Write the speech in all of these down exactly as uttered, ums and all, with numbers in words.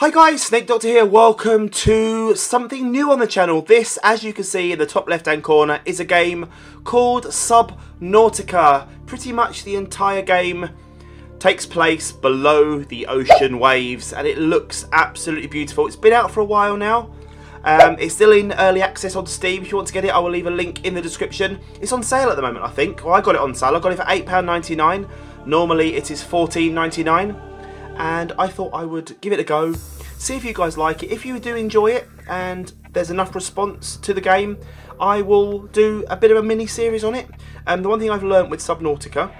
Hi guys, Snake Doctor here, welcome to something new on the channel. This, as you can see in the top left hand corner, is a game called Subnautica. Pretty much the entire game takes place below the ocean waves and it looks absolutely beautiful. It's been out for a while now. Um, it's still in early access on Steam. If you want to get it, I will leave a link in the description. It's on sale at the moment, I think. Well, I got it on sale. I got it for eight pounds ninety-nine. Normally it is fourteen pounds ninety-nine. And I thought I would give it a go, see if you guys like it. If you do enjoy it and there's enough response to the game, I will do a bit of a mini-series on it. And um, the one thing I've learnt with Subnautica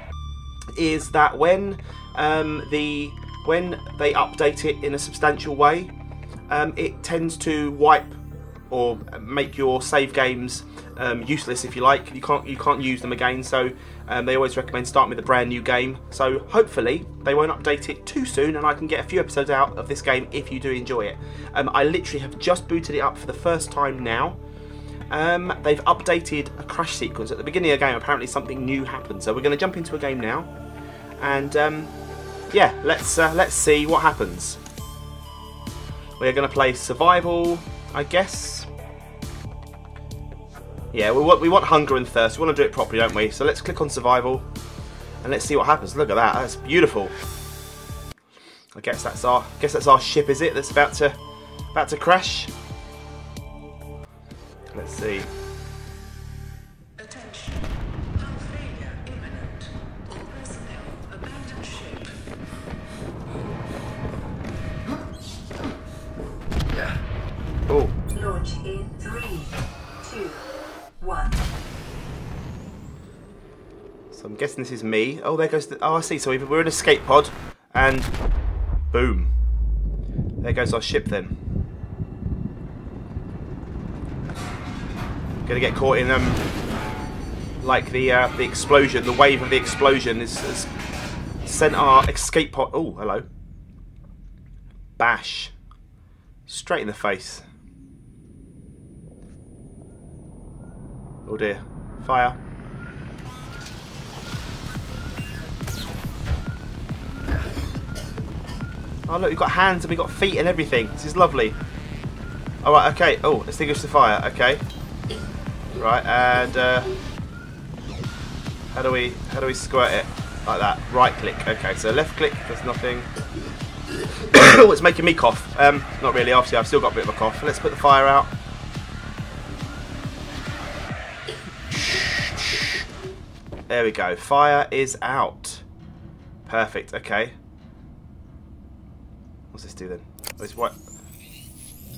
is that when um, the when they update it in a substantial way, um, it tends to wipe or make your save games um, useless, if you like. You can't you can't use them again, so um, they always recommend starting with a brand new game. So hopefully they won't update it too soon and I can get a few episodes out of this game if you do enjoy it. Um, I literally have just booted it up for the first time now. Um, they've updated a crash sequence. At the beginning of the game, apparently something new happened. So we're going to jump into a game now and um, yeah, let's, uh, let's see what happens. We're going to play survival, I guess. Yeah, we want, we want hunger and thirst. We want to do it properly, don't we? So let's click on survival and let's see what happens. Look at that. That's beautiful. I guess that's our I guess that's our ship, is it? That's about to about to crash. Let's see. Attention. Hull failure imminent. All personnel abandon ship. Yeah. Oh. Launch in three, two, one. So I'm guessing this is me. Oh, there goes the... Oh, I see. So we're in an escape pod and boom. There goes our ship then. Gonna get caught in um like the uh, the explosion, the wave of the explosion is, is sent our escape pod. Oh, hello. Bash. Straight in the face. Oh dear. Fire. Oh look, we've got hands and we've got feet and everything. This is lovely. Alright, okay. Oh, extinguish the fire. Okay. Right, and uh, how do we how do we squirt it? Like that. Right click. Okay, so left click does nothing. Oh, it's making me cough. Um, not really. Obviously, I've still got a bit of a cough. Let's put the fire out. There we go. Fire is out. Perfect. Okay. What's this do then? Oh, it's white.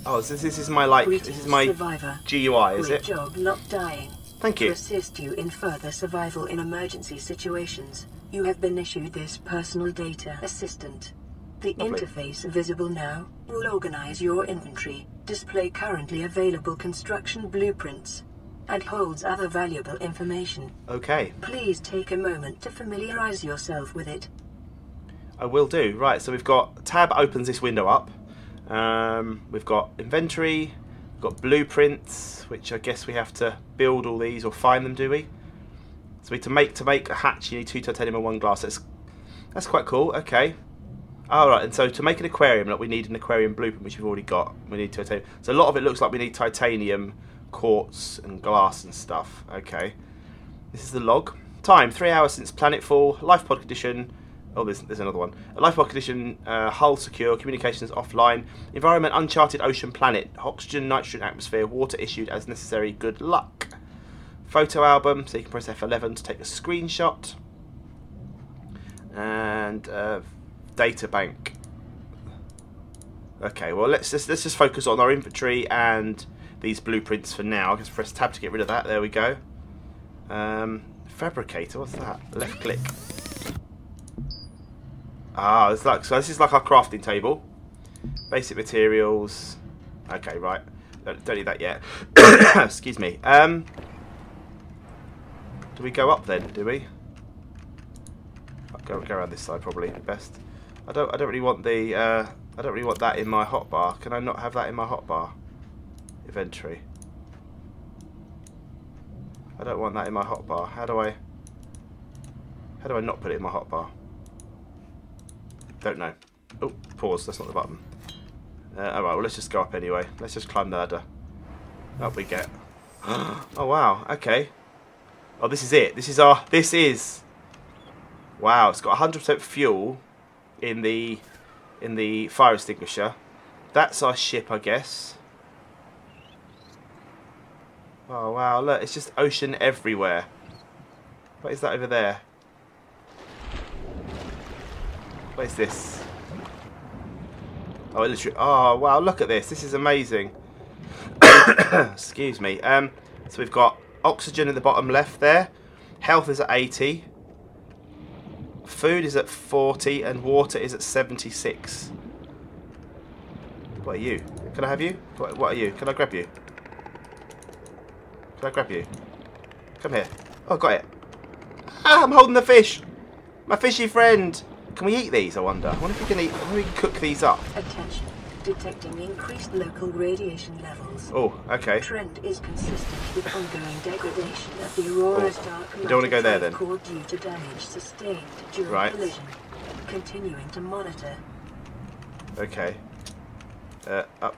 Oh, so this is my like. This is my survivor. G U I, is it? Great job not dying. Thank you. To assist you in further survival in emergency situations, you have been issued this personal data assistant. The lovely interface visible now will organize your inventory, display currently available construction blueprints, and holds other valuable information. Okay. Please take a moment to familiarize yourself with it. I will do. Right. So we've got tab opens this window up. Um, we've got inventory, we've got blueprints, which I guess we have to build all these or find them, do we? So we to make to make a hatch you need two titanium and one glass. That's that's quite cool. Okay. Alright, and so to make an aquarium, like we need an aquarium blueprint, which we've already got. We need titanium. So a lot of it looks like we need titanium, quartz and glass and stuff. Okay. This is the log. Time, three hours since planetfall, life pod condition. Oh, there's, there's another one. A life pod condition, uh, hull secure, communications offline, environment uncharted ocean planet, oxygen, nitrogen atmosphere, water issued as necessary, good luck. Photo album, so you can press F eleven to take a screenshot. And uh, data bank. Okay, well let's just, let's just focus on our inventory and these blueprints for now. I guess press tab to get rid of that, there we go. Um, fabricator, what's that? Left click. Ah, it's like, so this is like our crafting table. Basic materials. Okay, right. Don't, don't need that yet. Excuse me. Um, do we go up then? Do we? I'll go go around this side probably best. I don't I don't really want the uh, I don't really want that in my hotbar. Can I not have that in my hotbar? Inventory. I don't want that in my hotbar. How do I? How do I not put it in my hotbar? Don't know. Oh, pause. That's not the button. Uh, alright, well, let's just go up anyway. Let's just climb the ladder. Up we get. Oh, wow. Okay. Oh, this is it. This is our... This is... Wow, it's got one hundred percent fuel in the in the fire extinguisher. That's our ship, I guess. Oh, wow. Look, it's just ocean everywhere. What is that over there? What is this? Oh, it literally... Oh, wow. Look at this. This is amazing. Excuse me. Um, so we've got oxygen in the bottom left there. Health is at eighty. Food is at forty. And water is at seventy-six. What are you? Can I have you? What, what are you? Can I grab you? Can I grab you? Come here. Oh, got it. Ah, I'm holding the fish. My fishy friend. Can we eat these, I wonder? I wonder if we can eat... I wonder if we can cook these up. Attention. Detecting increased local radiation levels. Oh, okay. The trend is consistent with ongoing degradation of the Aurora's oh. dark matter. You don't want to go there then. Core due to damage sustained during right. collision. Continuing to monitor. Okay. Uh, up.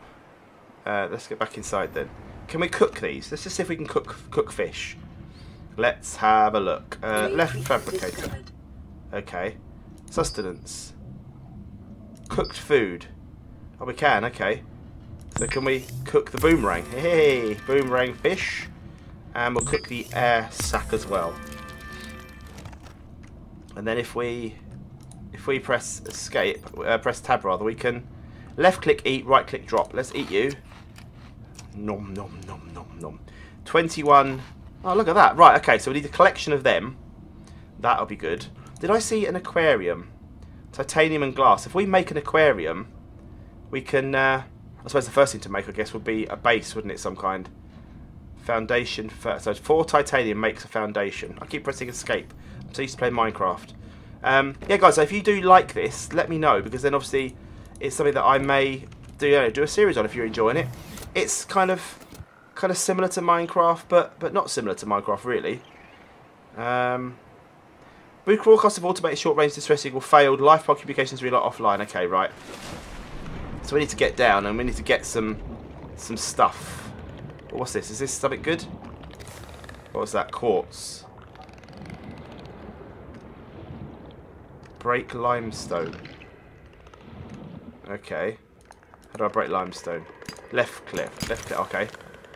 Uh, let's get back inside then. Can we cook these? Let's just see if we can cook cook fish. Let's have a look. Uh, left fabricator. Discovered. Okay. Sustenance. Cooked food. Oh, we can, okay. So can we cook the boomerang? Hey, boomerang fish. And we'll cook the air sac as well. And then if we if we press escape, uh, press tab rather, we can left click eat, right click drop. Let's eat you. Nom, nom, nom, nom, nom. twenty-one. Oh, look at that. Right, okay, so we need a collection of them. That'll be good. Did I see an aquarium? Titanium and glass. If we make an aquarium... We can, uh, I suppose the first thing to make, I guess, would be a base, wouldn't it, some kind? Foundation, for, so four titanium makes a foundation. I keep pressing escape. I'm so used to playing Minecraft. Um, yeah, guys, so if you do like this, let me know, because then obviously it's something that I may do, you know, do a series on if you're enjoying it. It's kind of kind of similar to Minecraft, but but not similar to Minecraft, really. Um, broadcast of automated short-range distress signal failed. Life pod communications relay offline. Okay, right. So we need to get down and we need to get some some stuff. What's this? Is this something good? What was that? Quartz. Break limestone. Okay. How do I break limestone? Left click. Left click. Okay.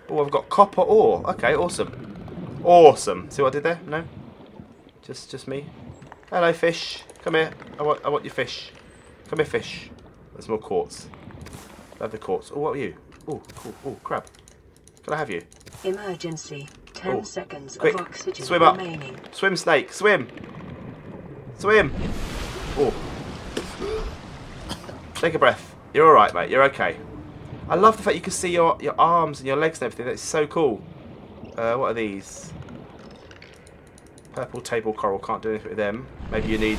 Oh, I've got copper ore. Okay, awesome. Awesome. See what I did there? No? Just just me. Hello, fish. Come here. I want I want your fish. Come here, fish. There's more quartz. Love the quartz. Oh, what are you? Oh, cool. Oh, crab. Can I have you? Emergency. Ten Ooh. seconds Quick. of oxygen Swim up. remaining. Swim, snake. Swim. Swim. Oh. Take a breath. You're all right, mate. You're okay. I love the fact you can see your your arms and your legs and everything. That's so cool. Uh, what are these? Purple table coral. Can't do anything with them. Maybe you need.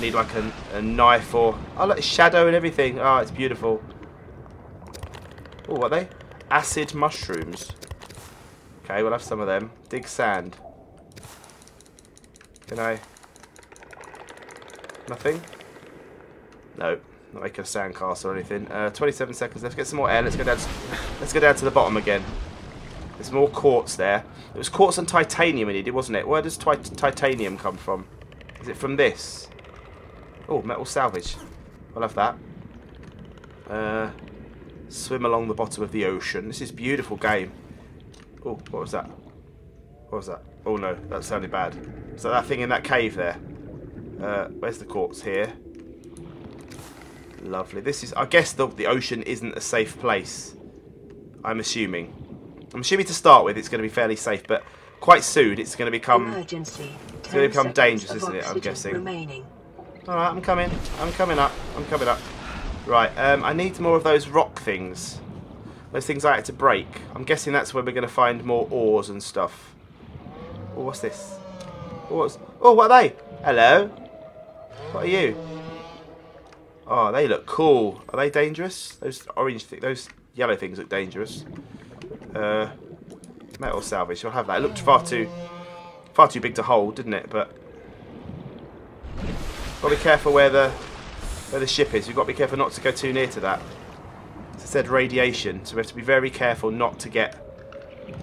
Need like a, a knife or oh look, shadow and everything. Oh, it's beautiful. Oh, what are they? Acid mushrooms. Okay, we'll have some of them. Dig sand. Can I? Nothing. No, not making a sandcastle or anything. Uh, twenty-seven seconds. Let's get some more air. Let's go down. To, let's go down to the bottom again. There's more quartz there. It was quartz and titanium we needed, wasn't it? Where does ti titanium come from? Is it from this? Oh, metal salvage. I love that. Uh, swim along the bottom of the ocean. This is a beautiful game. Oh, what was that? What was that? Oh, no. That sounded bad. Is that that thing in that cave there? Uh, where's the quartz here? Lovely. This is... I guess the, the ocean isn't a safe place. I'm assuming. I'm assuming to start with it's going to be fairly safe, but quite soon it's going to become... Emergency. It's going to become dangerous, isn't it? I'm guessing. Remaining. Alright, I'm coming. I'm coming up. I'm coming up. Right, um, I need more of those rock things. Those things I had to break. I'm guessing that's where we're going to find more ores and stuff. Oh, what's this? Oh, what's... oh, what are they? Hello? What are you? Oh, they look cool. Are they dangerous? Those orange things, those yellow things look dangerous. Uh, metal salvage, you'll have that. It looked far too, far too big to hold, didn't it? But... Got to be careful where the where the ship is. You've got to be careful not to go too near to that. said radiation, so we have to be very careful not to get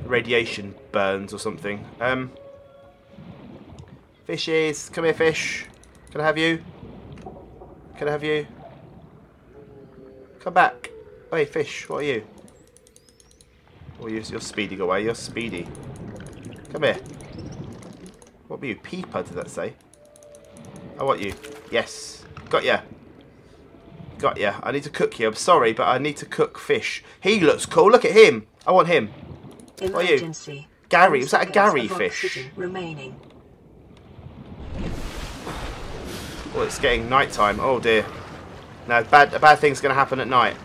radiation burns or something. Um, fishes, come here, fish. Can I have you? Can I have you? Come back. Hey, fish, what are you? Oh, you're, you're speeding away. You're speedy. Come here. What were you? Peeper, did that say? I want you. Yes. Got ya. Got ya. I need to cook you. I'm sorry, but I need to cook fish. He looks cool. Look at him. I want him. Emergency. What are you? Gary. Was that a Gary fish? Remaining. Oh, it's getting night time. Oh, dear. Now, bad, a bad thing's going to happen at night.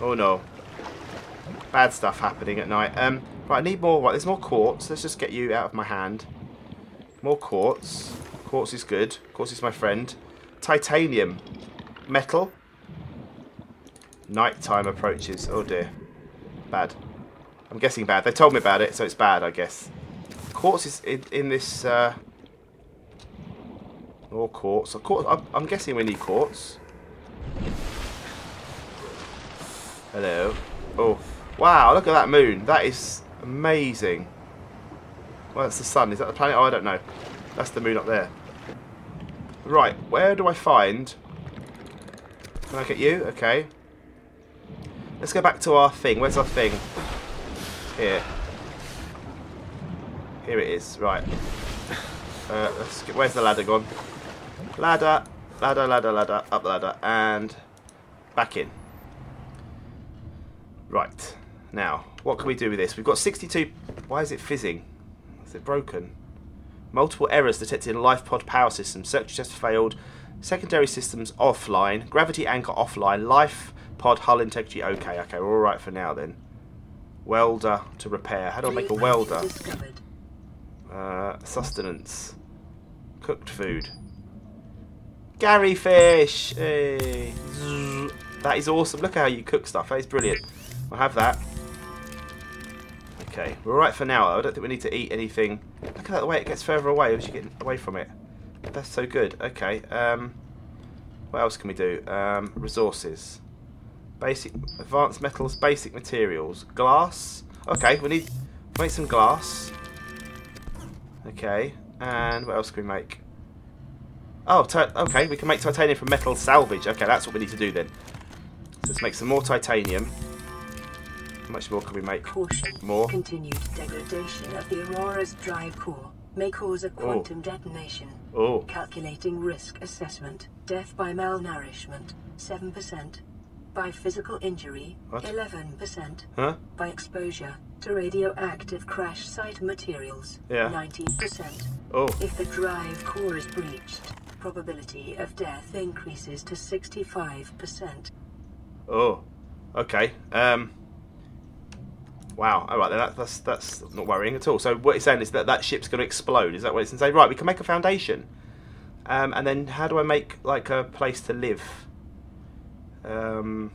Oh, no. Bad stuff happening at night. Um, right, I need more. Right, there's more quartz. Let's just get you out of my hand. More quartz. Quartz is good. Quartz is my friend. Titanium. Metal. Nighttime approaches. Oh dear. Bad. I'm guessing bad. They told me about it, so it's bad, I guess. Quartz is in, in this... Uh... More quartz. quartz. I'm, I'm guessing we need quartz. Hello. Oh. Wow, look at that moon. That is amazing. Well, that's the sun. Is that the planet? Oh, I don't know. That's the moon up there. Right, where do I find... Can I get you? Okay. Let's go back to our thing. Where's our thing? Here. Here it is. Right. Uh, let's get... Where's the ladder gone? Ladder. Ladder, ladder, ladder. Up the ladder. And back in. Right. Now, what can we do with this? We've got sixty-two... Why is it fizzing? Is it broken? Multiple errors detected in Life Pod power system. Search test failed. Secondary systems offline. Gravity anchor offline. Life Pod hull integrity okay. Okay, we're all right for now then. Welder to repair. How do I make a welder? Uh, sustenance. Cooked food. Gary fish! Hey. That is awesome. Look at how you cook stuff. That is brilliant. I'll have that. Okay, we're alright for now. I don't think we need to eat anything. Look at that, the way it gets further away as you get away from it. That's so good. Okay, um, what else can we do? Um, resources. Basic, advanced metals, basic materials. Glass. Okay, we need to make some glass. Okay, and what else can we make? Oh, okay, we can make titanium from metal salvage. Okay, that's what we need to do then. Let's make some more titanium. How much more can we make? Caution. More. Continued degradation of the Aurora's drive core may cause a quantum oh. detonation. Oh. Calculating risk assessment. Death by malnourishment, seven percent. By physical injury, what? eleven percent. Huh? By exposure to radioactive crash site materials, yeah. nineteen percent. Oh. If the drive core is breached, probability of death increases to sixty-five percent. Oh. Okay. Um... Wow, alright, that, that's that's not worrying at all. So what it's saying is that that ship's going to explode. Is that what it's saying? Right, we can make a foundation. Um, and then how do I make, like, a place to live? Um,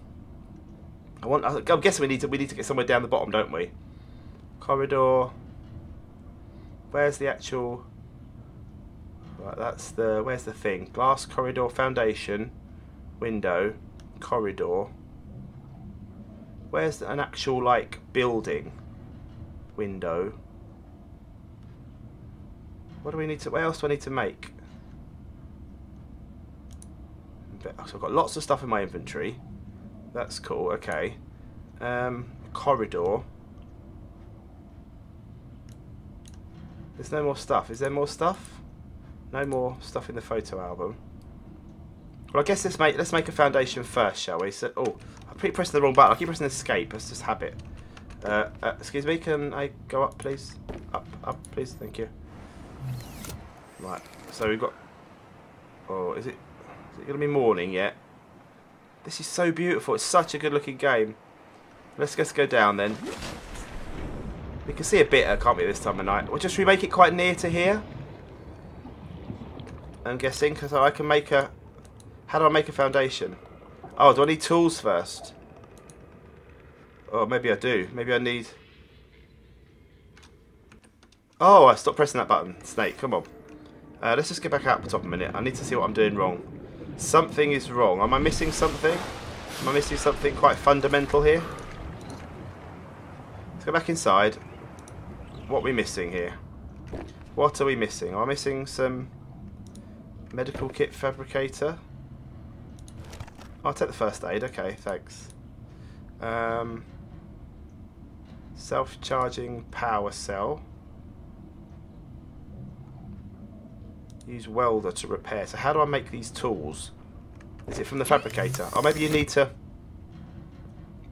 I want, I'm guessing we need to we need to get somewhere down the bottom, don't we? Corridor. Where's the actual... Right, that's the... Where's the thing? Glass, corridor, foundation, window, corridor. Where's an actual, like, building? Window. What do we need to... What else do I need to make? So I've got lots of stuff in my inventory. That's cool, okay. Um, corridor. There's no more stuff. Is there more stuff? No more stuff in the photo album. Well, I guess let's make, let's make a foundation first, shall we? So, oh, I keep pressing the wrong button. I keep pressing escape. That's just habit. Uh, uh, excuse me, can I go up, please? Up, up, please. Thank you. Right, so we've got... Oh, is it, is it going to be morning yet? This is so beautiful. It's such a good-looking game. Let's just go down, then. We can see a bit, can't we, this time of night? We'll just remake it quite near to here. I'm guessing, because I can make a... How do I make a foundation? Oh, do I need tools first? Oh, maybe I do. Maybe I need... Oh, I stopped pressing that button. Snake, come on. Uh, let's just get back out the top a minute. I need to see what I'm doing wrong. Something is wrong. Am I missing something? Am I missing something quite fundamental here? Let's go back inside. What are we missing here? What are we missing? Am I missing some medical kit fabricator? I'll take the first aid. Okay, thanks. Um, self-charging power cell. Use welder to repair. So how do I make these tools? Is it from the fabricator? Oh, maybe you need to...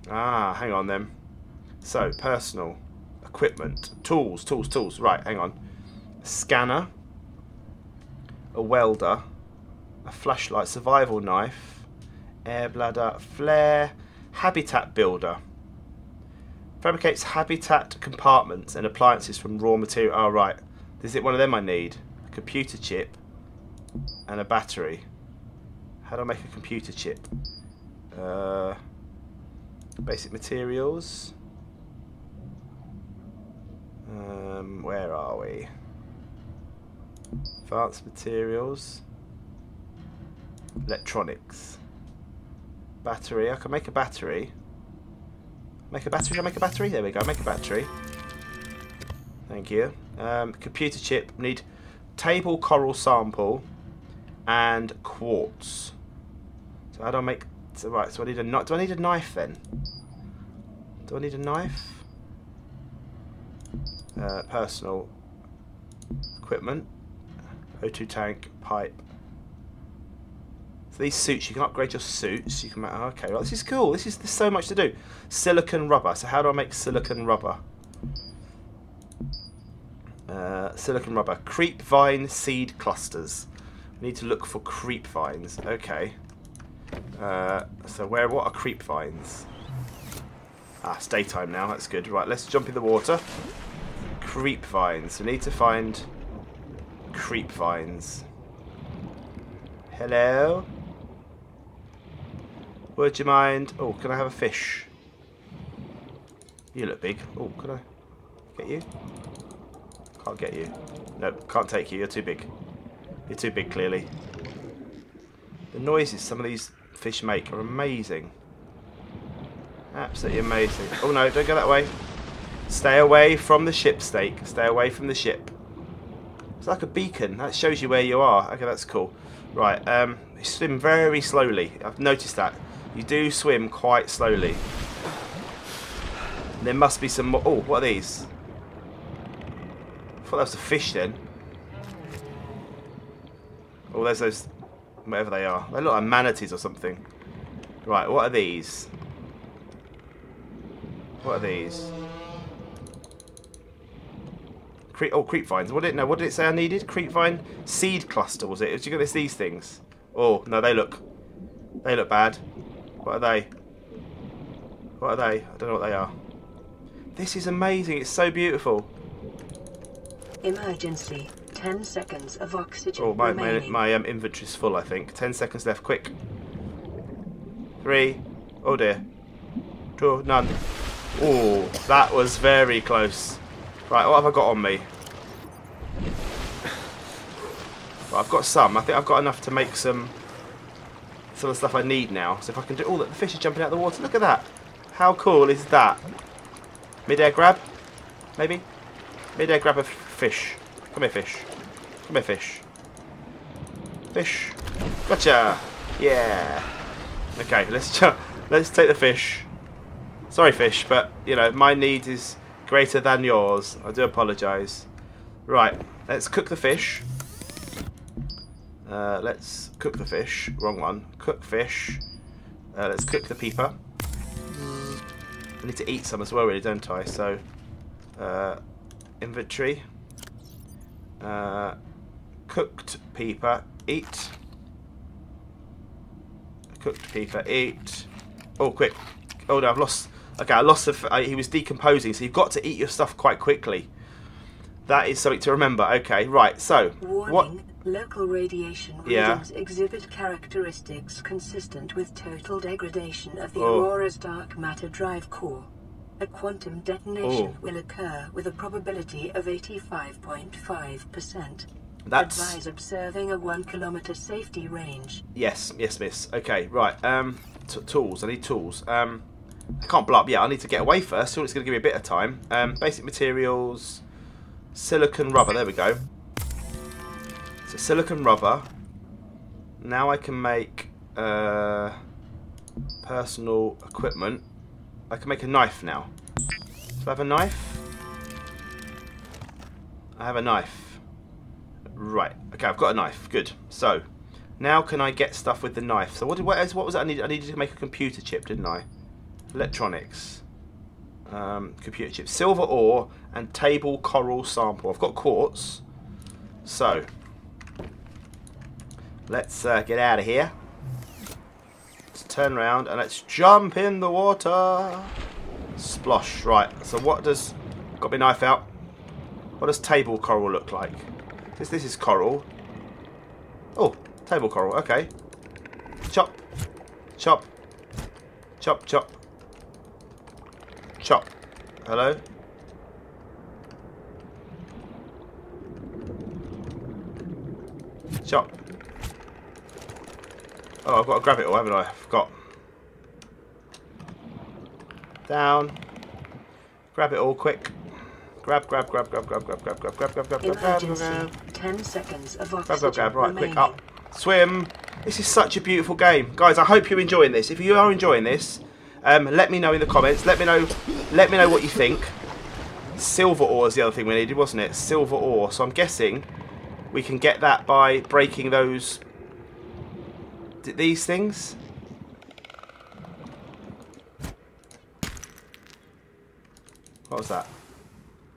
Ah, hang on then. So, personal. Equipment. Tools, tools, tools. Right, hang on. A scanner. A welder. A flashlight. Survival knife. Air bladder. Flare. Habitat builder. Fabricates habitat compartments and appliances from raw material. Oh, right. Is it one of them I need? A computer chip. And a battery. How do I make a computer chip? Uh, basic materials. Um, where are we? Advanced materials. Electronics. Battery. I can make a battery. Make a battery. Can I make a battery? There we go. Make a battery. Thank you. Um, computer chip. Need table coral sample and quartz. So how do I make? So right. So I need a knife. Do I need a knife then? Do I need a knife? Uh, personal equipment. O two tank pipe. So these suits. You can upgrade your suits. You can make. Okay. Well, this is cool. This is there's so much to do. Silicon rubber. So how do I make silicon rubber? Uh, silicon rubber. Creep vine seed clusters. We need to look for creep vines. Okay. Uh, so where? What are creep vines? Ah, it's daytime now. That's good. Right, let's jump in the water. Creep vines. We need to find creep vines. Hello? Would you mind? Oh, can I have a fish? You look big. Oh, can I get you? Can't get you. Nope, can't take you. You're too big. You're too big, clearly. The noises some of these fish make are amazing. Absolutely amazing. Oh no, don't go that way. Stay away from the ship, Snake. Stay away from the ship. It's like a beacon. That shows you where you are. Okay, that's cool. Right, um, you swim very slowly. I've noticed that. You do swim quite slowly. There must be some more... Oh, what are these? I thought that was a fish then. Oh, there's those, whatever they are. They look like manatees or something. Right, what are these? What are these? Cre oh, creep vines. What did it? No, what did it say I needed? Creep vine seed cluster was it? Did you get these things? Oh no, they look, they look bad. What are they? What are they? I don't know what they are. This is amazing. It's so beautiful. Emergency. Ten seconds of oxygen. Oh, my my, my um, inventory's full. I think. Ten seconds left. Quick. Three. Oh dear. Two. None. Oh, that was very close. Right, what have I got on me? Well, I've got some. I think I've got enough to make some some of the stuff I need now. So if I can do... Oh, look, the fish are jumping out of the water. Look at that. How cool is that? Mid-air grab? Maybe? Mid-air grab a fish. Come here, fish. Come here, fish. Fish. Gotcha. Yeah. Okay, let's, let's take the fish. Sorry, fish, but, you know, my need is greater than yours. I do apologise. Right, let's cook the fish. Uh, let's cook the fish. Wrong one. Cook fish. Uh, let's cook the peeper. I need to eat some as well, really, don't I? So, uh, inventory. Uh, cooked peeper. Eat. Cooked peeper. Eat. Oh, quick. Oh, no, I've lost... Okay, I lost the... F uh, he was decomposing, so you've got to eat your stuff quite quickly. That is something to remember. Okay, right, so... Warning, what... local radiation readings yeah. exhibit characteristics consistent with total degradation of the oh. Aurora's dark matter drive core. A quantum detonation oh. will occur with a probability of eighty-five point five percent. That's... Advise observing a one kilometre safety range. Yes, yes, miss. Okay, right, um... T tools. I need tools. Um, I can't blow up. Yeah, I need to get away first. So it's going to give me a bit of time. Um, basic materials. Silicon rubber. There we go. So silicon rubber. Now I can make uh, personal equipment. I can make a knife now. Do I have a knife? I have a knife. Right. Okay, I've got a knife. Good. So now can I get stuff with the knife? So what did what else? What was that? I needed? I needed to make a computer chip, didn't I? Electronics, um, computer chip, silver ore, and table coral sample. I've got quartz. So let's uh, get out of here. Let's turn around and let's jump in the water. Splosh. Right. So what does? Got my knife out. What does table coral look like? This this is coral. Oh. Table coral, okay. Chop, chop, chop, chop, chop. Hello? Chop. Oh, I've got to grab it all, haven't I? I forgot. Down. Grab it all quick. Grab, grab, grab, grab, grab, grab, grab, grab, grab, grab, grab, grab, grab. Ten seconds of oxygen. Grab, grab, grab. Right, quick up. Swim. This is such a beautiful game, guys. I hope you're enjoying this. If you are enjoying this, um, let me know in the comments. Let me know. Let me know what you think. Silver ore is the other thing we needed, wasn't it? Silver ore. So I'm guessing we can get that by breaking those these things. What was that?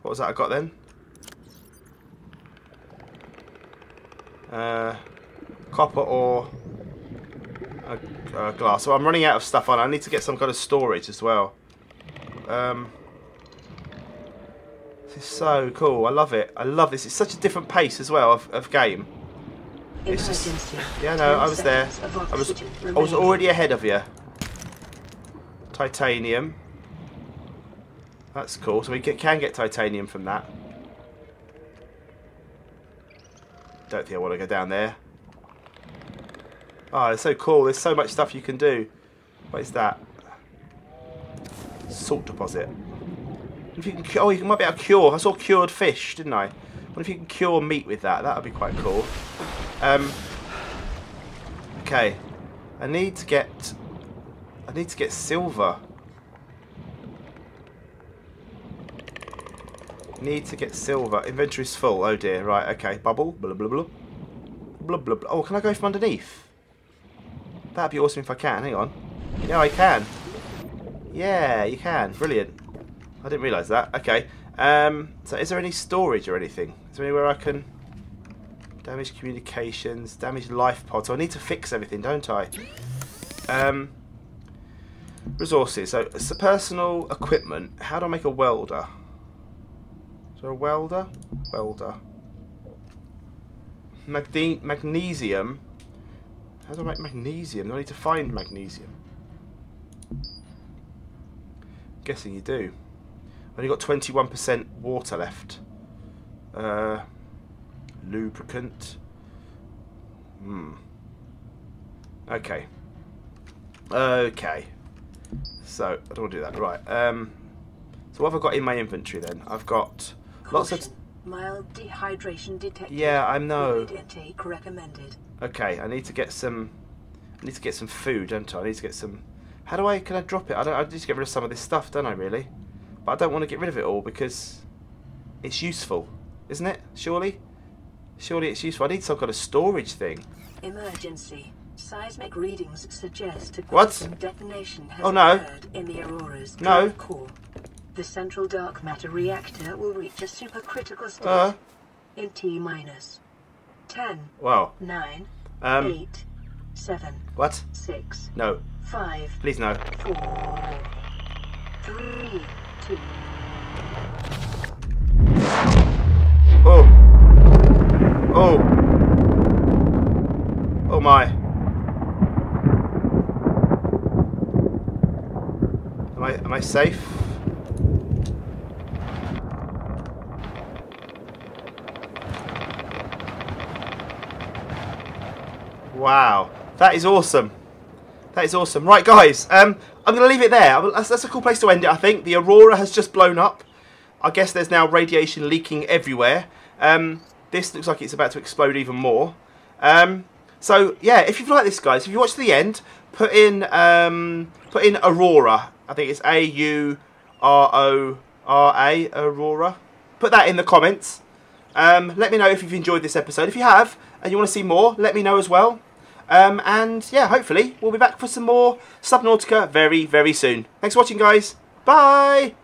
What was that I got then? Uh. Copper or a, a glass. So I'm running out of stuff on. I need to get some kind of storage as well. Um, this is so cool. I love it. I love this. It's such a different pace as well of, of game. It's just, yeah, no, I was there. I was, I was already ahead of you. Titanium. That's cool. So we get, can get titanium from that. Don't think I want to go down there. Oh, it's so cool. There's so much stuff you can do. What is that? Salt deposit. If you can, oh, you might be able to cure. I saw cured fish, didn't I? What if you can cure meat with that? That would be quite cool. Um, okay. I need to get... I need to get silver. Need to get silver. Inventory's full. Oh, dear. Right, okay. Bubble. Blah, blah, blah. Blah, blah, blah. Oh, can I go from underneath? That'd be awesome if I can. Hang on. Yeah, I can. Yeah, you can. Brilliant. I didn't realise that. Okay. Um, so is there any storage or anything? Is there anywhere I can... Damage communications. Damage life pod. So I need to fix everything, don't I? Um, resources. So it's the personal equipment. How do I make a welder? Is there a welder? Welder. Magne magnesium. How do I make magnesium? Do I need to find magnesium? I'm guessing you do. I've only got twenty-one percent water left. Uh, lubricant. Hmm. Okay. Okay. So, I don't want to do that. Right. Um, so what have I got in my inventory then? I've got lots of... Mild dehydration detected. Yeah, I know. Intake recommended. Okay, I need to get some. I need to get some food, don't I? I need to get some. How do I? Can I drop it? I don't. I need to get rid of some of this stuff, don't I? Really, but I don't want to get rid of it all because it's useful, isn't it? Surely, surely it's useful. I need some kind of storage thing. Emergency. Seismic readings suggest a what? Detonation has oh no! Occurred in the Aurora's no. Core. The central dark matter reactor will reach a supercritical state uh. in T minus ten. Wow. Nine. Um, eight. Seven. What? Six. No. Five. Please no. Four. Three. Two. Oh. Oh. Oh my. Am I am I safe? Wow, that is awesome. That is awesome. Right, guys, um, I'm going to leave it there. That's, that's a cool place to end it, I think. The Aurora has just blown up. I guess there's now radiation leaking everywhere. Um, this looks like it's about to explode even more. Um, so, yeah, if you've liked this, guys, if you watch to the end, put in um, put in Aurora. I think it's A U R O R A, Aurora. Put that in the comments. Um, let me know if you've enjoyed this episode. If you have and you want to see more, let me know as well. Um, and, yeah, hopefully we'll be back for some more Subnautica very, very soon. Thanks for watching, guys. Bye!